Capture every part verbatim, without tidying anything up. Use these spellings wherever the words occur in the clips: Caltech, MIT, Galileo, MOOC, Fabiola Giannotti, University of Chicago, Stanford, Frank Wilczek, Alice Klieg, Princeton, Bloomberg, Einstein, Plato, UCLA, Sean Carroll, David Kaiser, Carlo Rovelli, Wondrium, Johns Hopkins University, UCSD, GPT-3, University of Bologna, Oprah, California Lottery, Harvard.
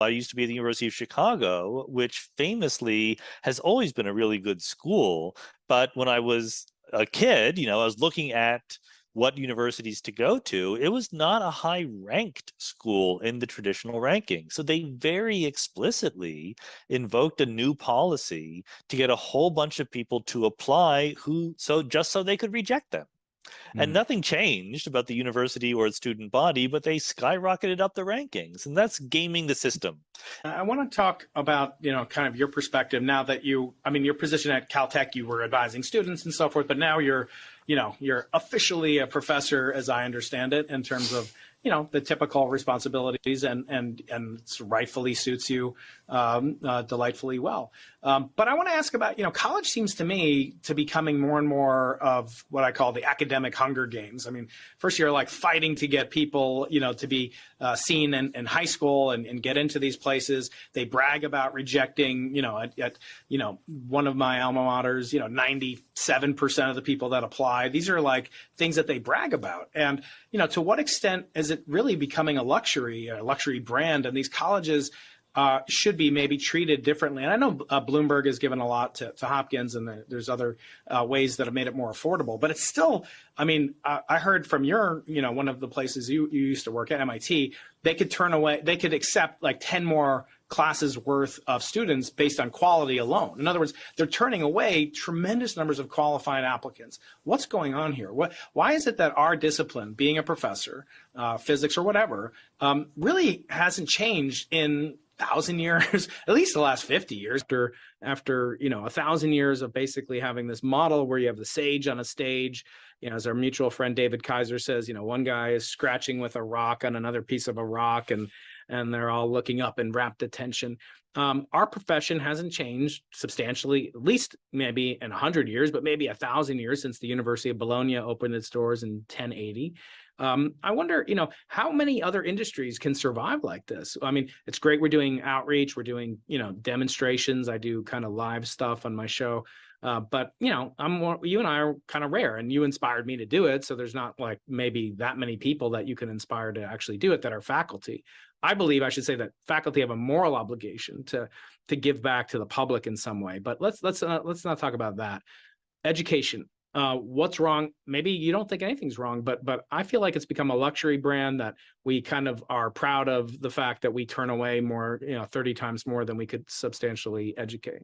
I used to be at the University of Chicago, which famously has always been a really good school. But when I was a kid, you know, I was looking at what universities to go to, it was not a high ranked school in the traditional ranking. So they very explicitly invoked a new policy to get a whole bunch of people to apply who so just so they could reject them. Mm-hmm. And nothing changed about the university or its student body, but they skyrocketed up the rankings, and that's gaming the system. I want to talk about, you know, kind of your perspective now that you, I mean, your position at Caltech, you were advising students and so forth, but now you're, you know, you're officially a professor, as I understand it, in terms of, you know, the typical responsibilities, and and and rightfully suits you um, uh, delightfully well. Um, but I want to ask about, you know, college seems to me to be becoming more and more of what I call the academic Hunger Games. I mean, first you're like fighting to get people, you know, to be uh, seen in, in high school and, and get into these places. They brag about rejecting, you know, at, at you know, one of my alma maters, you know, ninety-seven percent of the people that apply. These are like things that they brag about. And, you know, to what extent is it really becoming a luxury, a luxury brand, and these colleges uh, should be maybe treated differently? And I know uh, Bloomberg has given a lot to, to Hopkins, and the, there's other uh, ways that have made it more affordable. But it's still, I mean, I, I heard from your, you know, one of the places you, you used to work at, M I T, they could turn away, they could accept like ten more classes worth of students based on quality alone. In other words, they're turning away tremendous numbers of qualified applicants. What's going on here? What, why is it that our discipline, being a professor, uh, physics or whatever, um, really hasn't changed in a thousand years, at least the last fifty years, after, after you know, a thousand years of basically having this model where you have the sage on a stage. You know, as our mutual friend David Kaiser says, you know, one guy is scratching with a rock on another piece of a rock, and and they're all looking up in rapt attention. Um, our profession hasn't changed substantially, at least maybe in one hundred years, but maybe one thousand years since the University of Bologna opened its doors in ten eighty. Um, I wonder, you know, how many other industries can survive like this? I mean, it's great we're doing outreach, we're doing, you know, demonstrations. I do kind of live stuff on my show. Uh, but, you know, I'm you and I are kind of rare, and you inspired me to do it. So there's not like maybe that many people that you can inspire to actually do it that are faculty. I believe I should say that faculty have a moral obligation to to give back to the public in some way. But let's let's uh, let's not talk about that. Education. Uh, what's wrong? Maybe you don't think anything's wrong, but but I feel like it's become a luxury brand that we kind of are proud of the fact that we turn away more, you know, thirty times more than we could substantially educate.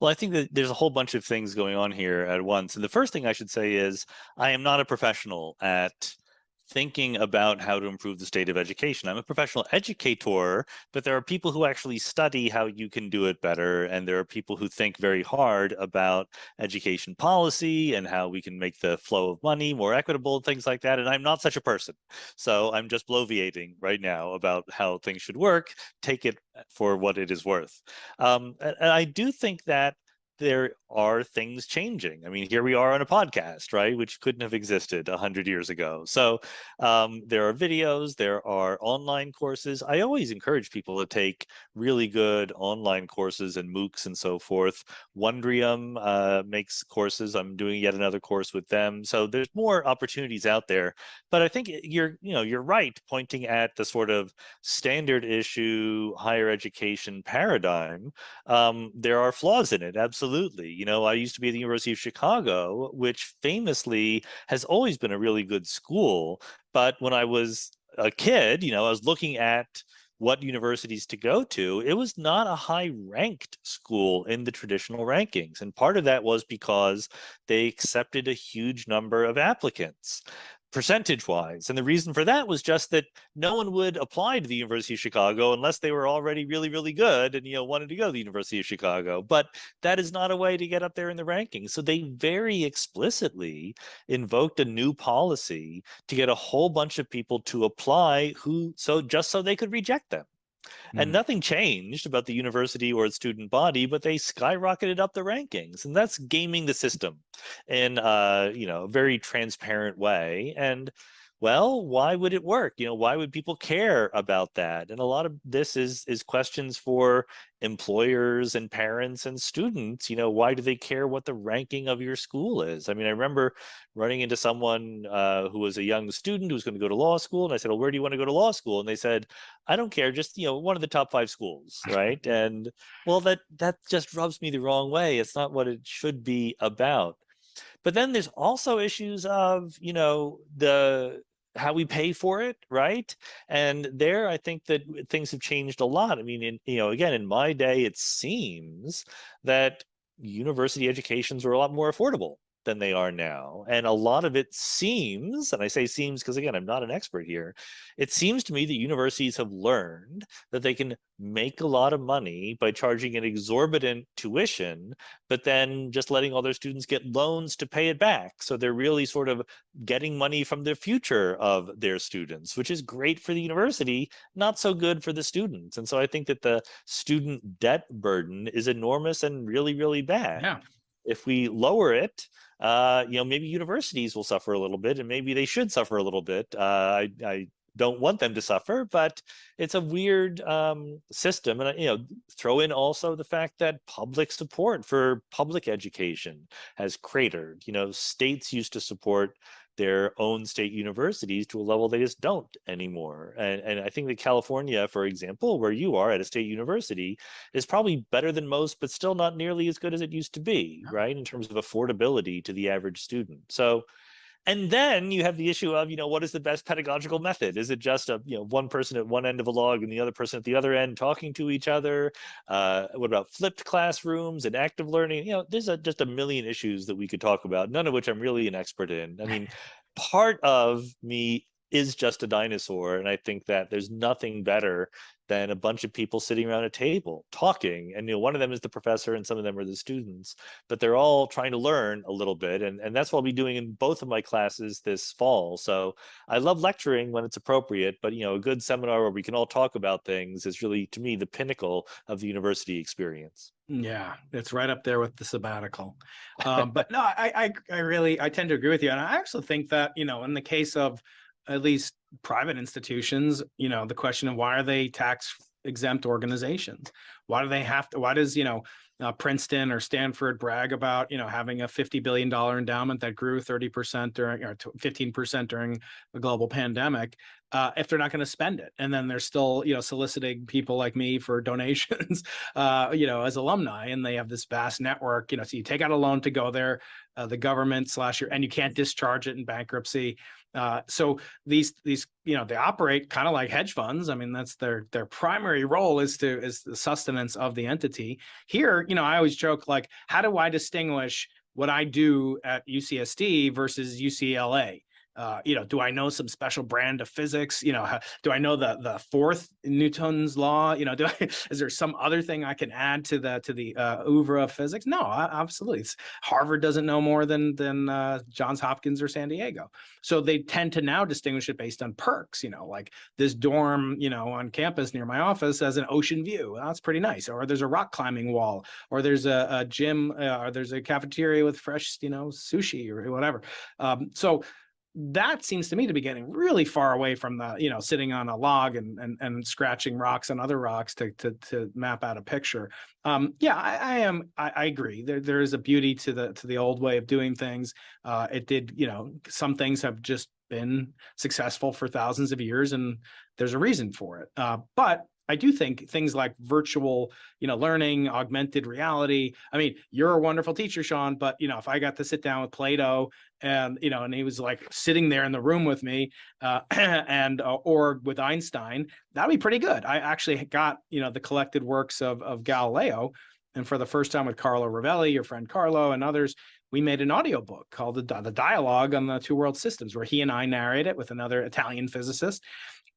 Well, I think that there's a whole bunch of things going on here at once. And the first thing I should say is I am not a professional at thinking about how to improve the state of education. I'm a professional educator, but there are people who actually study how you can do it better. And there are people who think very hard about education policy and how we can make the flow of money more equitable, things like that. And I'm not such a person. So I'm just bloviating right now about how things should work. Take it for what it is worth. Um, and I do think that there are things changing. I mean, here we are on a podcast, right, which couldn't have existed one hundred years ago. So um, there are videos, there are online courses. I always encourage people to take really good online courses and MOOCs and so forth. Wondrium uh, makes courses. I'm doing yet another course with them. So there's more opportunities out there. But I think you're, you know, you're right pointing at the sort of standard issue higher education paradigm. Um, there are flaws in it, absolutely. Absolutely. You know, I used to be at the University of Chicago, which famously has always been a really good school. But when I was a kid, you know, I was looking at what universities to go to, it was not a high-ranked school in the traditional rankings. And part of that was because they accepted a huge number of applicants, percentage-wise. And the reason for that was just that no one would apply to the University of Chicago unless they were already really, really good and, you know, wanted to go to the University of Chicago. But that is not a way to get up there in the rankings. So they very explicitly invoked a new policy to get a whole bunch of people to apply who so just so they could reject them. And nothing changed about the university or its student body, but they skyrocketed up the rankings, and that's gaming the system in uh, you know, a very transparent way. And well, why would it work? You know, why would people care about that? And a lot of this is is questions for employers and parents and students. You know, why do they care what the ranking of your school is? I mean, I remember running into someone uh, who was a young student who was going to go to law school, and I said, "Well, where do you want to go to law school?" And they said, "I don't care, just, you know, one of the top five schools, right?" And well, that that just rubs me the wrong way. It's not what it should be about. But then there's also issues of, you know, the how we pay for it, right? And there, I think that things have changed a lot. I mean, in, you know, again, in my day, it seems that university educations were a lot more affordable than they are now. And a lot of it seems, and I say seems because, again, I'm not an expert here, it seems to me that universities have learned that they can make a lot of money by charging an exorbitant tuition, but then just letting all their students get loans to pay it back. So they're really sort of getting money from the future of their students, which is great for the university, not so good for the students. And so I think that the student debt burden is enormous and really, really bad. Yeah. If we lower it, uh, you know, maybe universities will suffer a little bit, and maybe they should suffer a little bit. Uh, I, I don't want them to suffer, but it's a weird um, system. And, you know, throw in also the fact that public support for public education has cratered. You know, states used to support their own state universities to a level they just don't anymore. And, and I think that California, for example, where you are at a state university, is probably better than most, but still not nearly as good as it used to be, right, in terms of affordability to the average student. So, and then you have the issue of, you know, what is the best pedagogical method? Is it just a, you know, one person at one end of a log and the other person at the other end talking to each other? Uh, what about flipped classrooms and active learning? You know, there's a, just a million issues that we could talk about, none of which I'm really an expert in. I mean, part of me is just a dinosaur, and I think that there's nothing better than a bunch of people sitting around a table talking, and, you know, one of them is the professor and some of them are the students, but they're all trying to learn a little bit, and, and that's what I'll be doing in both of my classes this fall. So I love lecturing when it's appropriate, but, you know, a good seminar where we can all talk about things is really, to me, the pinnacle of the university experience. Yeah, it's right up there with the sabbatical. Um, but no, I, I I really, I tend to agree with you. And I actually think that, you know, in the case of at least private institutions, you know, the question of why are they tax exempt organizations? Why do they have to, why does, you know, uh, Princeton or Stanford brag about, you know, having a fifty billion dollar endowment that grew thirty percent during, or fifteen percent during the global pandemic, uh, if they're not going to spend it? And then they're still, you know, soliciting people like me for donations, uh, you know, as alumni, and they have this vast network, you know, so you take out a loan to go there, uh, the government slash your, and you can't discharge it in bankruptcy. Uh, so these, these, you know, they operate kind of like hedge funds. I mean, that's their, their primary role is to, is the sustenance of the entity. Here, you know, I always joke, like, how do I distinguish what I do at U C S D versus U C L A? Uh, you know, do I know some special brand of physics? You know, how, do I know the the fourth Newton's law? You know, do I, is there some other thing I can add to the to the uh, oeuvre of physics? No, I, absolutely. It's, Harvard doesn't know more than than uh, Johns Hopkins or San Diego. So they tend to now distinguish it based on perks. You know, like this dorm, you know, on campus near my office has an ocean view. That's pretty nice. Or there's a rock climbing wall. Or there's a, a gym. Uh, or there's a cafeteria with fresh, you know, sushi or whatever. Um, so. That seems to me to be getting really far away from the, you know, sitting on a log and and, and scratching rocks and other rocks to to, to map out a picture. Um, yeah, I, I am. I, I agree. There there is a beauty to the to the old way of doing things. Uh, it did, you know, some things have just been successful for thousands of years, and there's a reason for it. Uh, but I do think things like virtual, you know, learning, augmented reality. I mean, you're a wonderful teacher, Sean, but, you know, if I got to sit down with Plato and, you know, and he was like sitting there in the room with me uh, and uh, or with Einstein, that'd be pretty good. I actually got, you know, the collected works of, of Galileo. And for the first time with Carlo Rovelli, your friend Carlo and others, we made an audiobook called The, the Dialogue on the Two World Systems, where he and I narrate it with another Italian physicist.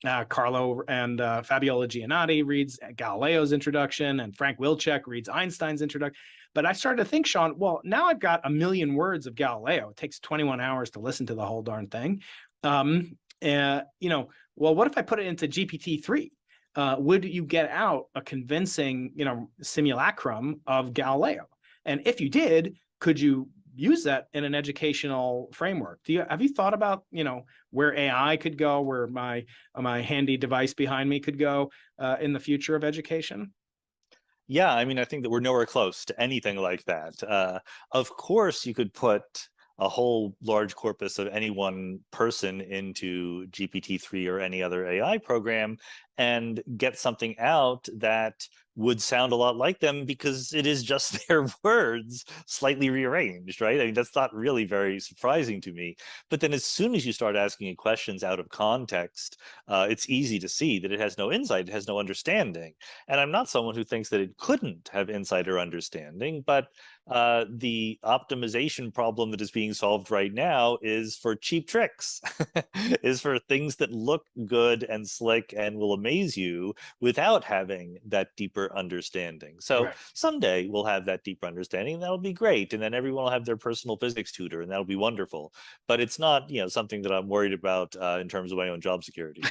Uh, Carlo and uh, Fabiola Giannotti reads Galileo's introduction, and Frank Wilczek reads Einstein's introduction. But I started to think, Sean, well, now I've got a million words of Galileo. It takes twenty-one hours to listen to the whole darn thing. Um, uh, you know, well, what if I put it into G P T three? Uh, would you get out a convincing, you know, simulacrum of Galileo? And if you did, could you use that in an educational framework? Do you, have you thought about, you know, where A I could go, where my, my handy device behind me could go uh, in the future of education? Yeah, I mean, I think that we're nowhere close to anything like that. Uh, of course, you could put a whole large corpus of any one person into G P T three or any other A I program and get something out that would sound a lot like them, because it is just their words slightly rearranged, right? I mean, that's not really very surprising to me. But then as soon as you start asking it questions out of context, uh, it's easy to see that it has no insight, it has no understanding. And I'm not someone who thinks that it couldn't have insight or understanding, but uh, the optimization problem that is being solved right now is for cheap tricks, is for things that look good and slick and will amaze you without having that deeper understanding. So right. Someday we'll have that deeper understanding, and that'll be great. And then everyone will have their personal physics tutor, and that'll be wonderful. But it's not, you know, something that I'm worried about uh, in terms of my own job security.